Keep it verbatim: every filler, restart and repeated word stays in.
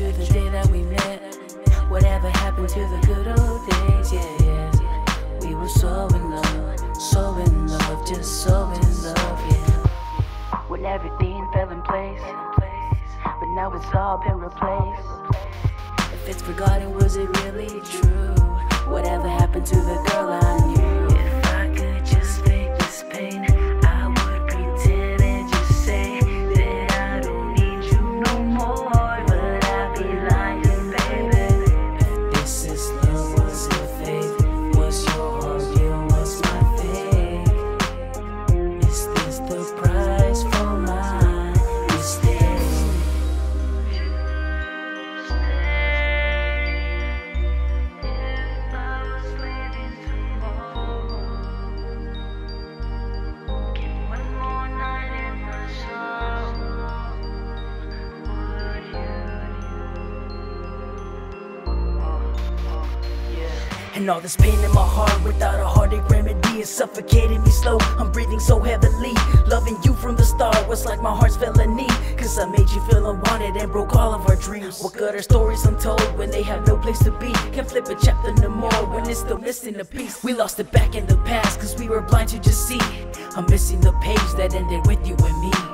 to the day that we met. Whatever happened to the good old days, yeah, yeah. We were so in love, so in love, just so in love, yeah. When everything fell in place, but now it's all been replaced. If it's forgotten, was it really true? Whatever happened to the girl I knew? If I could just fake this pain, I would pretend and just say that I don't need you no more. But I'd be lying, baby. If this is love, was it fake? Was your argument, was my fake? Is this the price for my mistake? And all this pain in my heart without a heartache remedy is suffocating me slow. I'm breathing so heavily. Loving you from the start was like my heart's fell a knee. Cause I made you feel unwanted and broke all of our dreams. What good are stories untold when they have no place to be? Can't flip a chapter no more when it's still missing a piece. We lost it back in the past cause we were blind to just see. I'm missing the page that ended with you and me.